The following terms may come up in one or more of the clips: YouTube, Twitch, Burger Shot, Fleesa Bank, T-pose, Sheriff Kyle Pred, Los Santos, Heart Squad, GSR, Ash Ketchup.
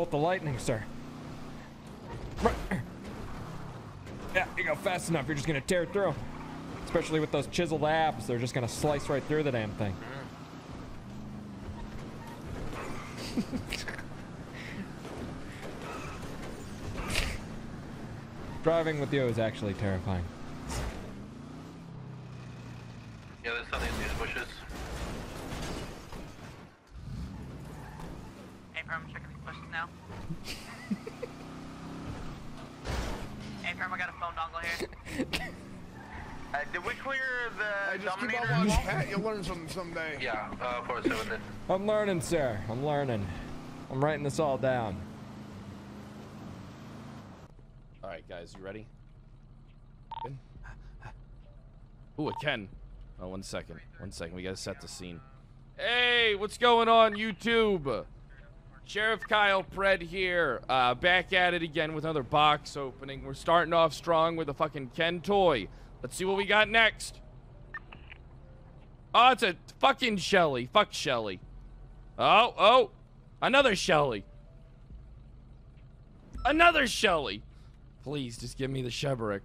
bolt the lightning, sir. Yeah, you go fast enough, you're just gonna tear through. Especially with those chiseled abs, they're just gonna slice right through the damn thing. Driving with you is actually terrifying. Yeah, there's something in these bushes. Abram, check these bushes now. Abram, I got a phone dongle here. Did we clear the Dominator? Keep on watching, Pat. You'll learn something someday. Yeah, 4-7 then. I'm learning, sir. I'm learning. I'm writing this all down. Alright, guys, you ready? Ooh, it can. Oh, 1 second. 1 second. We gotta set the scene. Hey, what's going on, YouTube? Sheriff Kyle Pred here. Back at it again with another box opening. We're starting off strong with a fucking Ken toy. Let's see what we got next. Oh, it's a fucking Shelly. Fuck Shelly. Oh, oh. Another Shelly. Another Shelly. Please, just give me the Sheberick.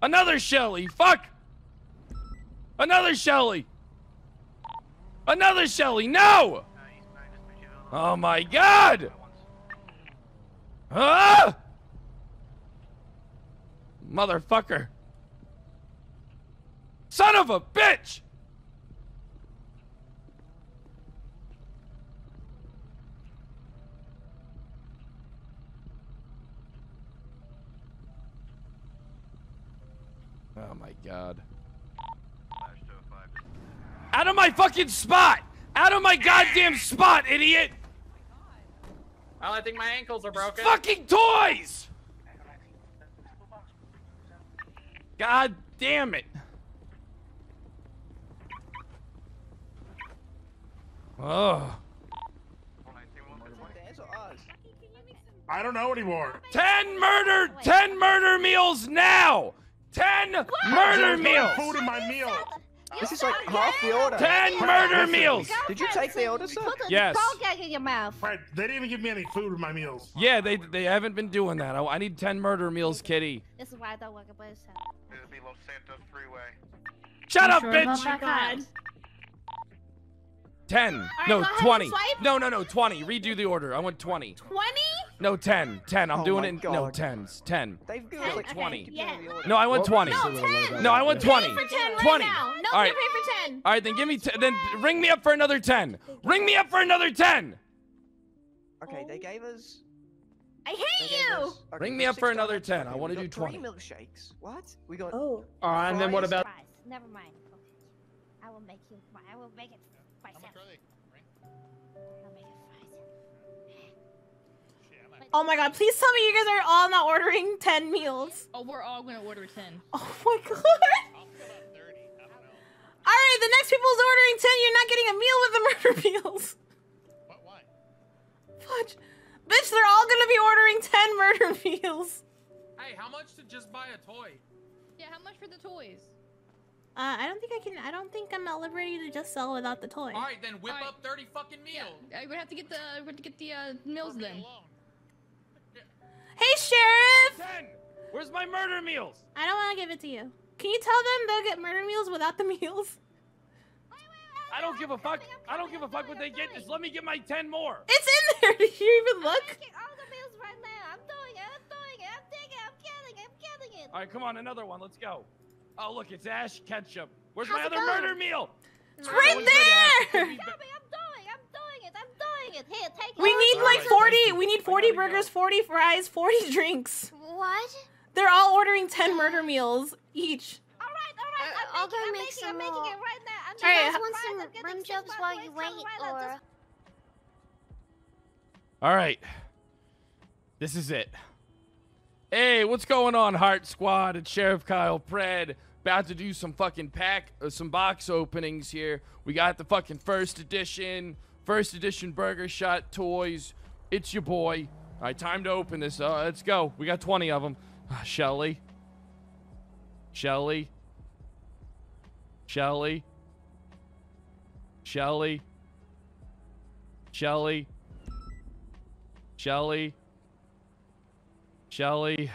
Another Shelly. Fuck. Another Shelly. Another Shelly. No. Oh, my God. Ah! Motherfucker. Son of a bitch! Oh my God. Out of my fucking spot! Out of my goddamn spot, idiot! Well, I think my ankles are broken. It's fucking toys! God damn it. Oh. I don't know anymore. 10 murder meals now. 10 what? Murder meals. Food in my meal. This is like half the order. 10 murder meals. Did you take the order, sir? Yes. In your mouth. Right. They didn't even give me any food in my meals. Yeah, they haven't been doing that. I need 10 murder meals, kitty. This is why I don't work at Burger Shot. It'll be Los Santos freeway. Shut up, bitch. God. 10. Right, no, 20. No, 20. Redo the order. I want 20. 20? No, 10. 10. I'm doing it. God. No, 10s. 10. They've got like 20. Okay. Yeah. No, I want 20. No, 10. No, I want 20. 20. Right now. No, all right. You're paying for 10. All right, then give me 10. Then ring me up for another 10. Ring me up for another 10. Okay, they gave us. I hate you. Okay, ring me up for another 10. Okay, I want to do 20. 3 milkshakes. What? We got. Oh. All right, and then what about? Fries. Never mind. Okay. I will make you. I will make it. Oh my God, please tell me you guys are all not ordering 10 meals. Oh, we're all gonna order 10. Oh my God. I'll fill up 30. I don't know. All right, the next people's ordering 10. You're not getting a meal with the murder meals. What? Why? Fudge. Bitch, they're all gonna be ordering 10 murder meals. Hey, how much to just buy a toy? Yeah, how much for the toys? I don't think I can. I don't think I'm not liberated to just sell without the toy. All right, then whip up 30 fucking meals. Yeah, we have to get the meals then. Hey, Sheriff. 10. Where's my murder meals? I don't want to give it to you. Can you tell them they'll get murder meals without the meals? I don't give a fuck. I don't give a fuck what they get. Just let me get my 10 more. It's in there. Did you even look? I'm making all the meals right now. I'm doing it. I'm doing it. I'm taking it. I'm getting it. All right, come on, another one. Let's go. Oh, look, it's Ash Ketchup. Where's my other murder meal? It's right there! I'm doing it, I'm doing it. Here, take it. We need like 40, we need 40 burgers, 40 fries, 40 drinks. What? They're all ordering 10 murder meals each. All right, I'm making it right now. Do you guys want some rim jobs while you wait, or? All right, this is it. Hey, what's going on, Heart Squad? It's Sheriff Kyle Pred. About to do some fucking some box openings here. We got the fucking first edition Burger Shot toys. It's your boy. All right, time to open this. Let's go. We got 20 of them. Shelly. Shelly. Shelly. Shelly. Shelly. Shelly, Ken,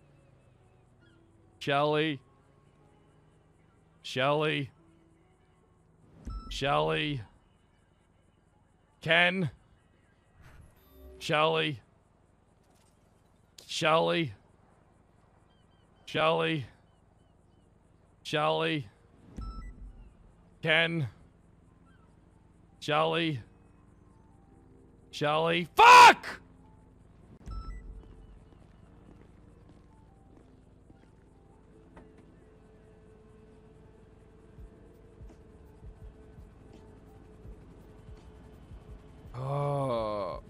Shelly, Ken, Shelly, fuck! Oh.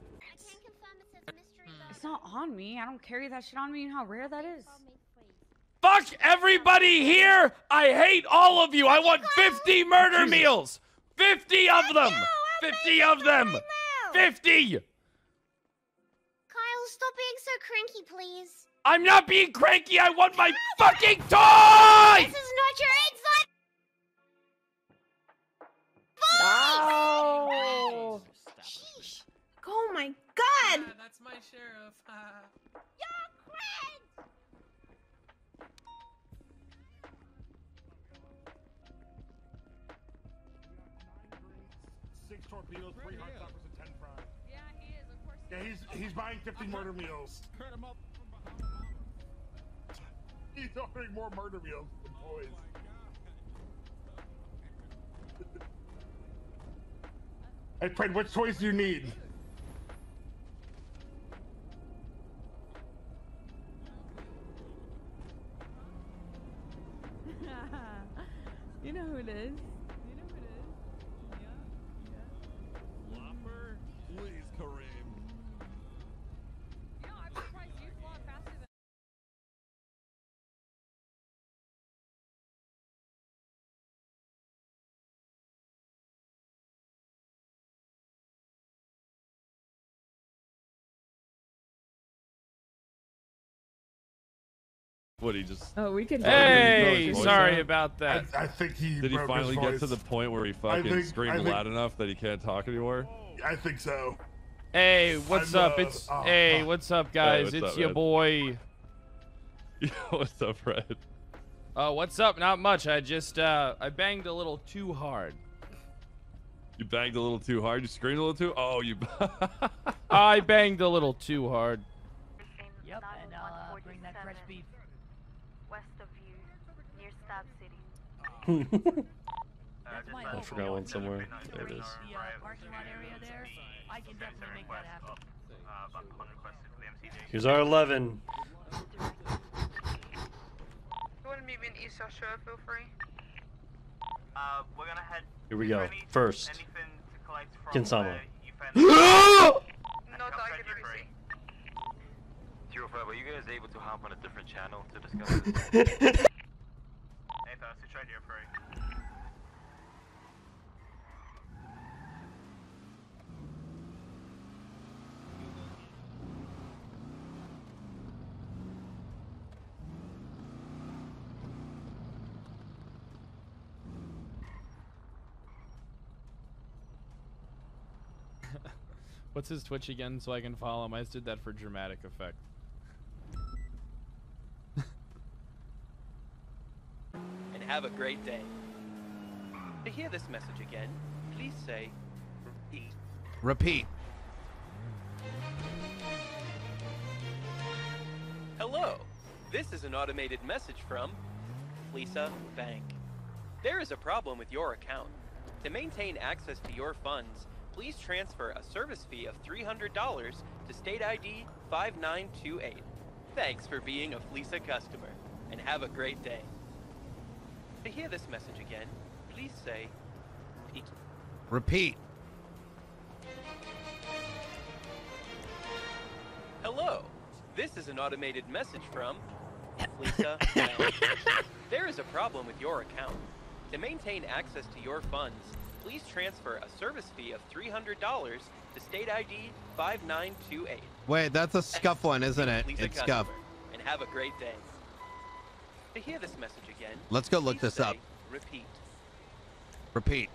It's not on me. I don't carry that shit on me. You know how rare that is. Fuck everybody here! I hate all of you! I want 50 murder meals! 50 of them! 50 of them! 50! Kyle, stop being so cranky, please. I'm not being cranky! I want my fucking toy! This is not your exit! Wow! Sheesh. Oh my god! Yeah, that's my sheriff. You're cranky! Torpedoes, 3 hot toppers, and 10 fries. Yeah, he is, of course. Yeah, he's buying 50 murder meals. He's ordering more murder meals than boys. Hey, Pred, which toys do you need? You know who it is. What he just? Oh, we can. Hey, sorry about that. I think he did. He finally get to the point where he fucking screamed loud enough that he can't talk anymore. I think so. Hey, what's up? It's hey, what's up, guys? It's your boy. What's up, Pred? What's up? Not much. I just I banged a little too hard. You banged a little too hard. You screamed a little too. Oh, you. I banged a little too hard. Yep. And bring that fresh beef. I forgot one somewhere. There it is. Here's our 11. Here we go. First. Kinsama. Were you guys able to hop on a different channel to discuss this? What's his Twitch again so I can follow him? I just did that for dramatic effect. And have a great day. To hear this message again, please say repeat. Repeat. Hello. This is an automated message from Fleesa Bank. There is a problem with your account. To maintain access to your funds, please transfer a service fee of $300 to state ID 5928. Thanks for being a Fleesa customer, and have a great day. To hear this message again, please say repeat. Repeat. Hello. This is an automated message from Fleesa. There is a problem with your account. To maintain access to your funds, please transfer a service fee of $300 to state ID 5928. Wait, that's a scuff one, isn't it? It's scuff. And have a great day. To hear this message again, let's go look this up. Repeat. Repeat.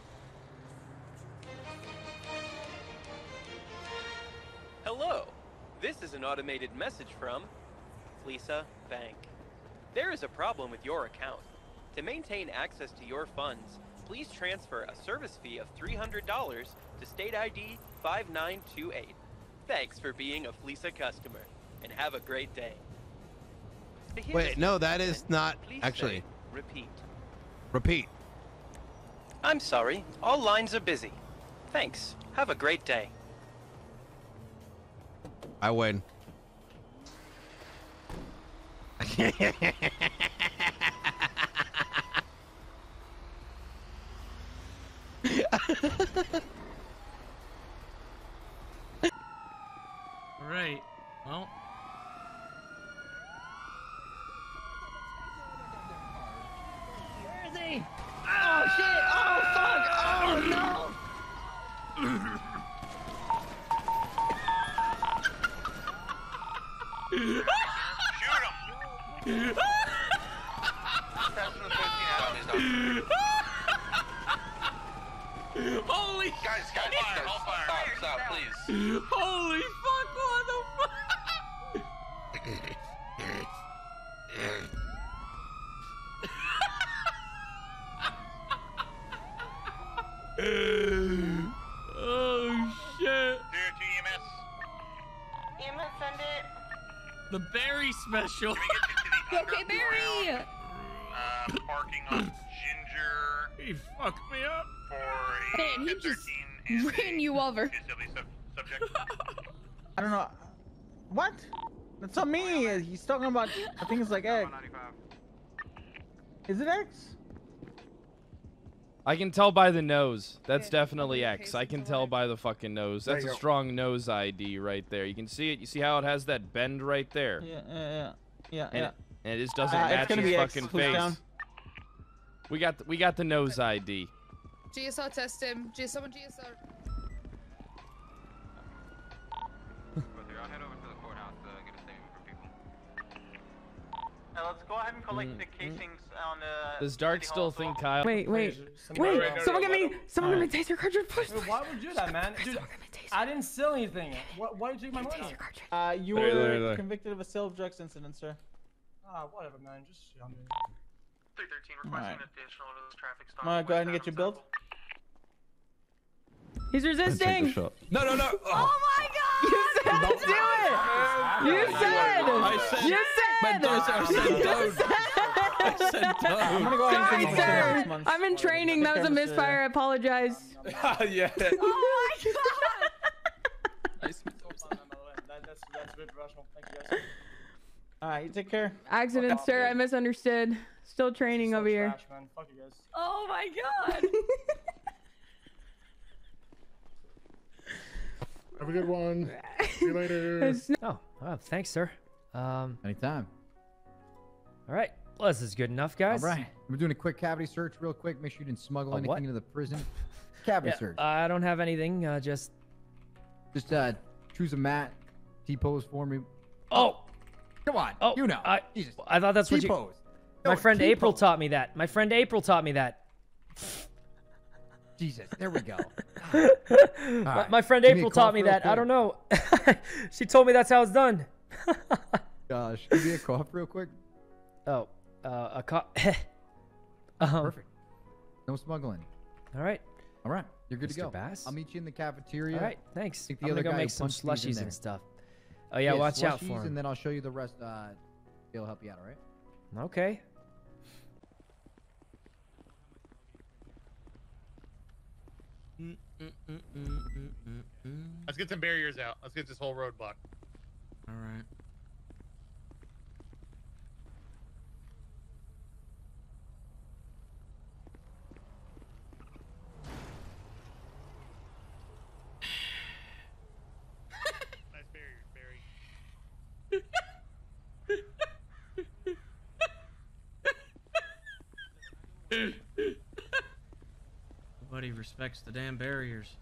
Hello, this is an automated message from Fleesa Bank. There is a problem with your account. To maintain access to your funds, please transfer a service fee of $300 to state ID 5928. Thanks for being a Fleesa customer, and have a great day. Wait, no, that is not actually. Repeat. I'm sorry, all lines are busy. Thanks, have a great day. I win. Right. Well. Where is he? Oh shit! Oh fuck! Oh no! Shoot him! Holy shit! Guys, stop, please! Holy fuck! What the fuck? Oh shit! EMS send it. The Barry special. Can we get you to the okay, Barry. Parking on Ginger. He fucked me up. Man, he just ran you over. Subject. I don't know. What? That's not me. He's talking about. I think it's like X. Is it X? I can tell by the nose. That's definitely X. I can tell by the fucking nose. That's a strong nose ID right there. You can see it. You see how it has that bend right there? Yeah. And it just doesn't match his fucking face. We got the nose ID. GSR test him. Someone GSR. I'll head over to the courthouse to get a statement from people. Now let's go ahead and collect the casings on the. Does Dark still think Kyle? Wait! Someone get me! Someone get me taser cartridge, please! Dude, why would you do that, man? Dude, I didn't sell anything. Why did you take my money? You were convicted of a sale of drugs incident, sir. Whatever, man. Just. 313 requesting additional to this traffic stop. Alright, go ahead and get your build. He's resisting. No. Oh my God! Don't do it! You said don't. Sorry, sir. I'm in training. That was a misfire. I apologize. Yeah. Oh my God! Nice. That's a bit rational. Thank you guys. All right, you take care. Accident, sir. I misunderstood. Still training over here. Oh my God! Have a good one. See you later. Oh, thanks, sir. Anytime. All right. Well, this is good enough, guys. All right. We're doing a quick cavity search real quick. Make sure you didn't smuggle anything into the prison. Cavity search. I don't have anything. Just choose a mat. T-pose for me. Oh. Come on. Oh, you know. I thought that's what you... T-pose. My friend April taught me that. Jesus, there we go. Right. My friend April taught me that. I don't know. She told me that's how it's done. Gosh, give me a cough real quick. Oh, a cough. Perfect. No smuggling. All right. You're good to go. Bass? I'll meet you in the cafeteria. All right, thanks. I'm gonna go make some slushies and stuff. Oh yeah, watch out for him. And then I'll show you the rest. He'll help you out. All right. Okay. Let's get some barriers out. Let's get this whole road blocked. All right. Nice barrier, Barry. Nobody respects the damn barriers.